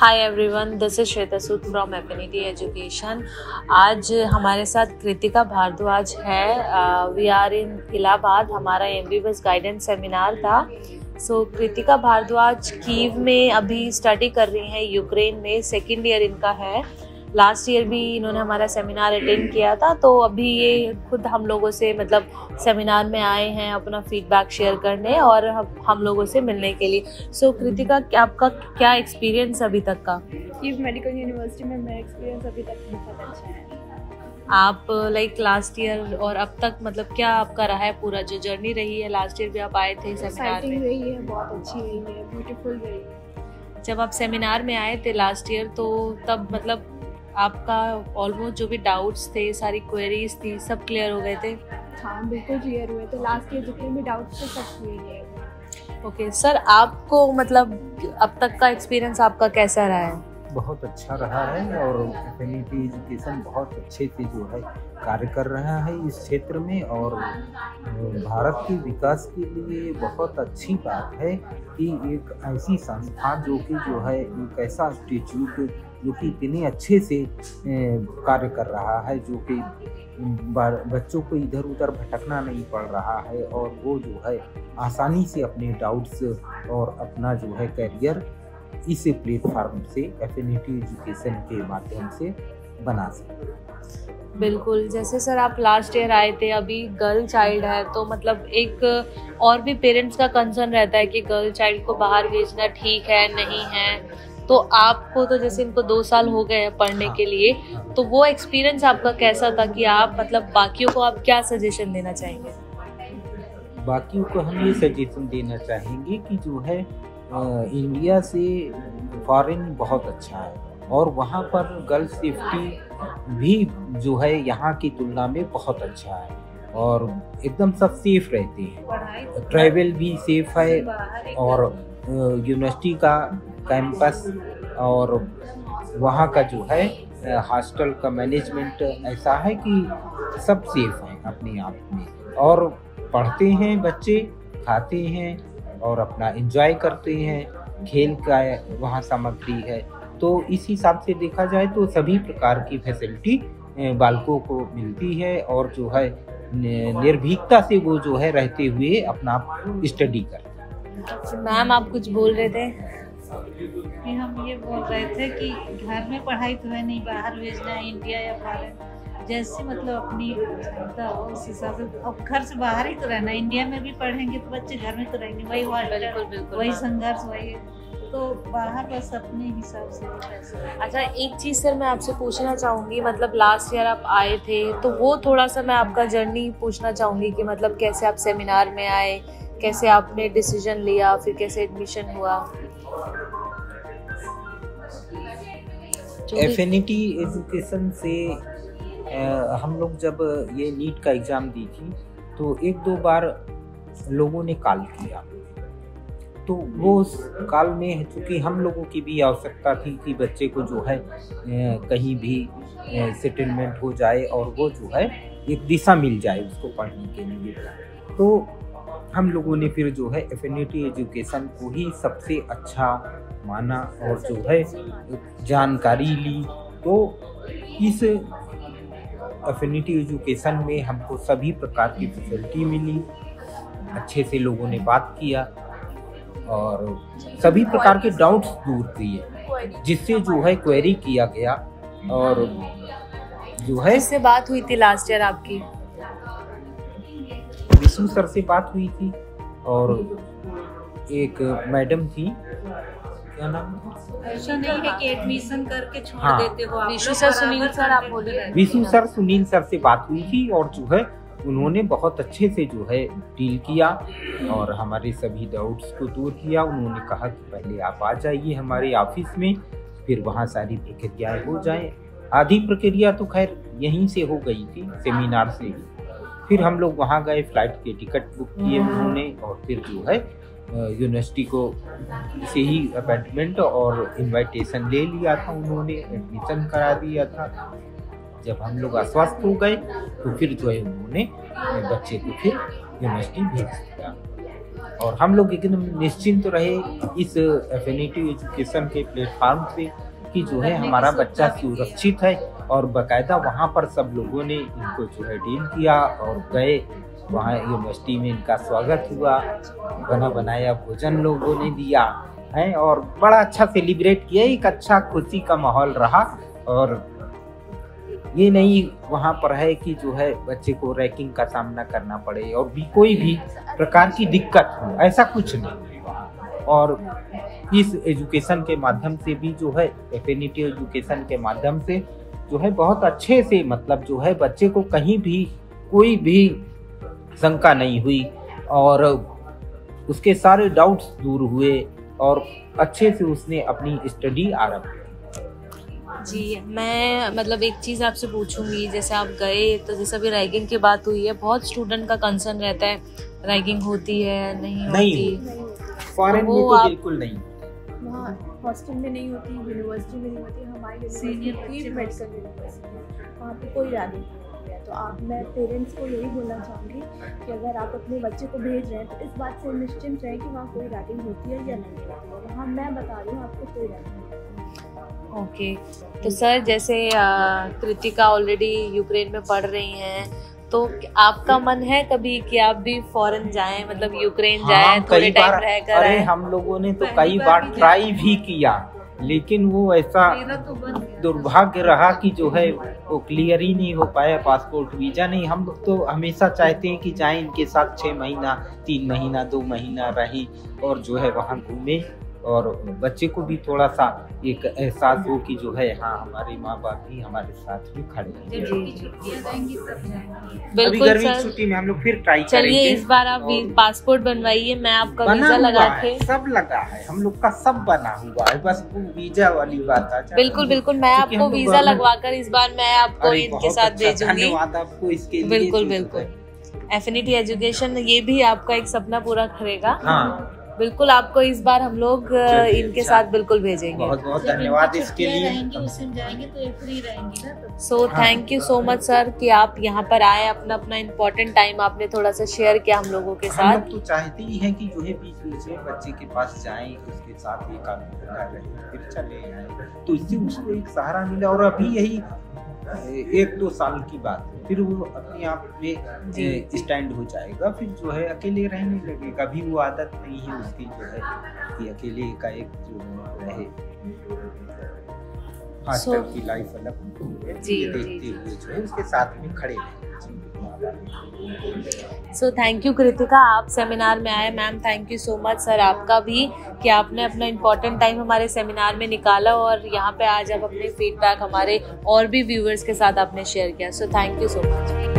Hi everyone, this is Shweta Suta from Affinity Education. आज हमारे साथ कृतिका भारद्वाज है। वी आर इन इलाहाबाद, हमारा MBBS गाइडेंस सेमिनार था। सो कृतिका भारद्वाज कीव में अभी स्टडी कर रही हैं, यूक्रेन में। सेकेंड ईयर इनका है। लास्ट ईयर भी इन्होंने हमारा सेमिनार अटेंड किया था, तो अभी ये खुद हम लोगों से मतलब सेमिनार में आए हैं अपना फीडबैक शेयर करने और हम लोगों से मिलने के लिए। सो कृतिका, आपका क्या एक्सपीरियंस अभी तक का? कीव मेडिकल यूनिवर्सिटी में मेरा एक्सपीरियंस अभी तक बहुत अच्छा है। आप लाइक लास्ट ईयर और अब तक मतलब क्या आपका रहा है, पूरा जो जर्नी रही है? लास्ट ईयर भी आप आए थे सेमिनार में। रही है, बहुत अच्छी रही है, ब्यूटीफुल रही है। जब आप सेमिनार में आए थे लास्ट ईयर, तो तब मतलब आपका ऑलमोस्ट जो भी डाउट्स थे, सारी क्वेरीज थी, सब क्लियर हो गए थे? हाँ, बिल्कुल क्लियर हुए थे। लास्ट ईयर जितने भी डाउट्स थे सब क्लियर। ओके सर, आपको मतलब अब तक का एक्सपीरियंस आपका कैसा रहा है? बहुत अच्छा रहा है, और एफिनिटी एजुकेशन बहुत अच्छे से जो है कार्य कर रहा है इस क्षेत्र में, और भारत के विकास के लिए बहुत अच्छी बात है कि एक ऐसी संस्था जो कि जो है एक ऐसा इंस्टीट्यूट जो कि इतने अच्छे से कार्य कर रहा है, जो कि बच्चों को इधर उधर भटकना नहीं पड़ रहा है, और वो जो है आसानी से अपने डाउट्स और अपना जो है करियर इस प्लेटफॉर्म से एफिनिटी एजुकेशन के माध्यम से बना सकते। बिल्कुल, जैसे सर आप लास्ट ईयर आए थे, अभी गर्ल चाइल्ड है, तो मतलब एक और भी पेरेंट्स का कंसर्न रहता है कि गर्ल चाइल्ड को बाहर भेजना ठीक है नहीं है। तो आपको तो जैसे इनको 2 साल हो गए हैं पढ़ने के लिए, तो वो एक्सपीरियंस आपका कैसा था कि आप मतलब बाकियों को आप क्या सजेशन देना चाहेंगे? बाकियों को हम ये सजेशन देना चाहेंगे कि जो है इंडिया से फॉरेन बहुत अच्छा है, और वहाँ पर गर्ल सेफ्टी भी जो है यहाँ की तुलना में बहुत अच्छा है, और एकदम सब सेफ रहते हैं। ट्रैवल भी सेफ है, और यूनिवर्सिटी का कैंपस और वहाँ का जो है हॉस्टल का मैनेजमेंट ऐसा है कि सब सेफ हैं अपने आप में, और पढ़ते हैं बच्चे, खाते हैं और अपना एंजॉय करते हैं। खेल का वहाँ सामग्री है, तो इस हिसाब से देखा जाए तो सभी प्रकार की फैसिलिटी बालकों को मिलती है, और जो है निर्भीकता से वो जो है रहते हुए अपना स्टडी करते हैं। मैम, आप कुछ बोल रहे थे? हम ये बोल रहे थे कि घर में पढ़ाई तो है नहीं, बाहर भेजना है इंडिया या भारत, जैसे मतलब अपनी क्षमता हो उस हिसाब से। अब घर से बाहर ही तो रहना, इंडिया में भी पढ़ेंगे तो बच्चे घर में तो रहेंगे, वही वाटर वही संघर्ष वही, तो बाहर बस अपने हिसाब से। अच्छा, एक चीज़ सर मैं आपसे पूछना चाहूँगी, मतलब लास्ट ईयर आप आए थे, तो वो थोड़ा सा मैं आपका जर्नी पूछना चाहूँगी कि मतलब कैसे आप सेमिनार में आए, कैसे आपने डिसीजन लिया, फिर कैसे एडमिशन हुआ? एफिनिटी एजुकेशन से हम लोग जब ये नीट का एग्ज़ाम दी थी, तो 1-2 बार लोगों ने कॉल किया, तो वो कॉल में चूँकि हम लोगों की भी आवश्यकता थी कि बच्चे को जो है कहीं भी सेटलमेंट हो जाए और वो जो है एक दिशा मिल जाए उसको पढ़ने के लिए, तो हम लोगों ने फिर जो है एफिनिटी एजुकेशन को ही सबसे अच्छा माना और जो है जानकारी ली। तो इस एफिनिटी एजुकेशन में हमको सभी प्रकार की फैसिलिटी मिली, अच्छे से लोगों ने बात किया और सभी प्रकार के डाउट्स दूर किए, जिससे जो है क्वेरी किया गया, और जो है इससे बात हुई थी लास्ट ईयर आपकी विष्णु सर से बात हुई थी, और एक मैडम थी, क्या नाम है? ऐसा नहीं है कि एडमिशन करके छोड़ देते हो आप। विष्णु सर, सुनील सर, आप बोल रहे हैं? विष्णु सर, सुनील सर से बात हुई थी, और जो है उन्होंने बहुत अच्छे से जो है डील किया और हमारे सभी डाउट्स को दूर किया। उन्होंने कहा कि पहले आप आ जाइए हमारे ऑफिस में, फिर वहाँ सारी प्रक्रियाएँ हो जाए। आधी प्रक्रिया तो खैर यहीं से हो गई थी, सेमिनार से ही। फिर हम लोग वहाँ गए, फ्लाइट के टिकट बुक किए उन्होंने, और फिर जो है यूनिवर्सिटी को से ही अपॉइंटमेंट और इनविटेशन ले लिया था उन्होंने, एडमिशन करा दिया था। जब हम लोग आश्वस्त हो गए, तो फिर जो है उन्होंने बच्चे को फिर यूनिवर्सिटी भेज दिया। और हम लोग एकदम निश्चिंत तो रहे इस एफिनिटी एजुकेशन के प्लेटफॉर्म पे कि जो है हमारा बच्चा सुरक्षित है। और बाकायदा वहाँ पर सब लोगों ने इनको जो है डील किया और गए वहाँ यूनिवर्सिटी में, इनका स्वागत हुआ, बना बनाया भोजन लोगों ने दिया है और बड़ा अच्छा सेलिब्रेट किया। एक अच्छा खुशी का माहौल रहा। और ये नहीं वहाँ पर है कि जो है बच्चे को रैकिंग का सामना करना पड़े और भी कोई भी प्रकार की दिक्कत हो, ऐसा कुछ नहीं। और इस एजुकेशन के माध्यम से भी जो है एफिनिटी एजुकेशन के माध्यम से जो है बहुत अच्छे से मतलब जो है बच्चे को कहीं भी कोई भी शंका नहीं हुई और उसके सारे डाउट्स दूर हुए और अच्छे से उसने अपनी स्टडी आरंभ की। जी मैं मतलब एक चीज़ आपसे पूछूंगी, जैसे आप गए तो जैसे अभी रैगिंग की बात हुई है, बहुत स्टूडेंट का कंसर्न रहता है रैगिंग होती है नहीं होती। फॉरेन में तो बिल्कुल नहीं, हॉस्टल में नहीं होती, यूनिवर्सिटी में नहीं होती, हमारे सीनियर की मेडिकल यूनिवर्सिटी में वहाँ पे कोई रैगिंग नहीं होती है। तो आप मैं पेरेंट्स को यही बोलना चाहूँगी कि अगर आप अपने बच्चे को भेज रहे हैं तो इस बात से निश्चिंत रहें कि वहाँ कोई रैगिंग होती है या नहीं होती है। वहाँ मैं बता रही हूँ आपको कोई रैगिंग। ओके। तो सर जैसे कृतिका ऑलरेडी यूक्रेन में पढ़ रही हैं, तो आपका मन है कभी कि आप भी फॉरेन जाएं, मतलब यूक्रेन जाएं थोड़े टाइम रहकर? अरे हम लोगों ने तो कई बार ट्राई भी किया, लेकिन वो ऐसा दुर्भाग्य रहा कि जो है वो क्लियर ही नहीं हो पाया, पासपोर्ट वीज़ा नहीं। हम तो हमेशा चाहते हैं कि जाएं इनके साथ 6 महीना 3 महीना 2 महीना रहें और जो है वहाँ घूमें और बच्चे को भी थोड़ा सा एक एहसास हो कि जो है हाँ हमारे माँ बाप भी हमारे साथ भी खड़े हैं। बिल्कुल छुट्टी में हम लोग फिर ट्राई करेंगे। चलिए इस बार आप पासपोर्ट बनवाइए, मैं आपका वीजा लगा के सब लगा है, हम लोग का सब बना हुआ है, बस वो वीजा वाली बात है। बिल्कुल बिल्कुल, मैं आपको वीजा लगवा कर इस बार मैं आपको इनके साथ भेजूंगी। धन्यवाद आपको इसके लिए। बिल्कुल बिल्कुल, एफिनिटी एजुकेशन ये भी आपका एक सपना पूरा करेगा। हाँ बिल्कुल, आपको इस बार हम लोग इनके साथ बिल्कुल भेजेंगे। बहुत बहुत धन्यवाद इसके लिए। So thank you so much sir कि आप यहाँ पर आए, अपना अपना इम्पोर्टेंट टाइम आपने थोड़ा सा शेयर किया हम लोगों के साथ। हम तो चाहते ही हैं कि जो है बीच बीच में बच्चे के पास जाएं, उसके साथ ये काम करें, फिर चले आए तो इससे उसको एक सहारा मिले। और अभी यही 1-2 साल की बात है, फिर वो अपने आप में स्टैंड हो जाएगा, फिर जो है अकेले रहने लगेगा। अभी वो आदत नहीं है उसकी जो है कि अकेले का एक जो रहे हॉस्टल की लाइफ अलग देखते हुए जो है उसके साथ में खड़े रहें। सो थैंक यू कृतिका, आप सेमिनार में आए। Ma'am thank you so much. Sir आपका भी कि आपने अपना इम्पोर्टेंट टाइम हमारे सेमिनार में निकाला और यहाँ पे आज आप अपने फीडबैक हमारे और भी व्यूअर्स के साथ आपने शेयर किया। So thank you so much.